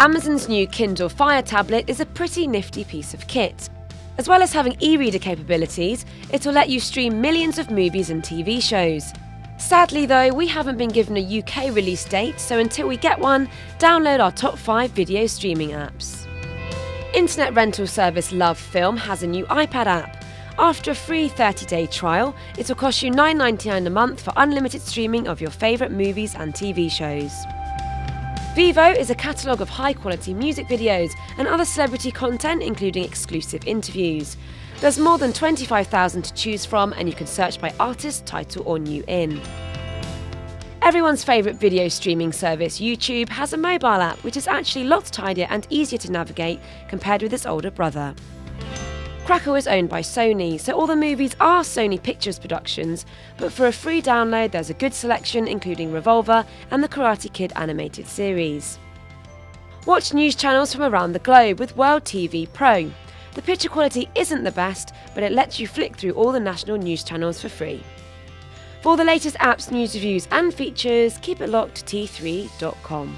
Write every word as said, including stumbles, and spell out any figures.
Amazon's new Kindle Fire tablet is a pretty nifty piece of kit. As well as having e-reader capabilities, it'll let you stream millions of movies and T V shows. Sadly though, we haven't been given a U K release date, so until we get one, download our top five video streaming apps. Internet rental service LoveFilm has a new iPad app. After a free thirty day trial, it'll cost you nine ninety-nine a month for unlimited streaming of your favourite movies and T V shows. Vevo is a catalogue of high-quality music videos and other celebrity content, including exclusive interviews. There's more than twenty-five thousand to choose from, and you can search by artist, title or new in. Everyone's favourite video streaming service, YouTube, has a mobile app which is actually lots tidier and easier to navigate compared with its older brother. Crackle is owned by Sony, so all the movies are Sony Pictures productions, but for a free download there's a good selection including Revolver and the Karate Kid animated series. Watch news channels from around the globe with World T V Pro. The picture quality isn't the best, but it lets you flick through all the national news channels for free. For the latest apps, news reviews and features, keep it locked to T three dot com.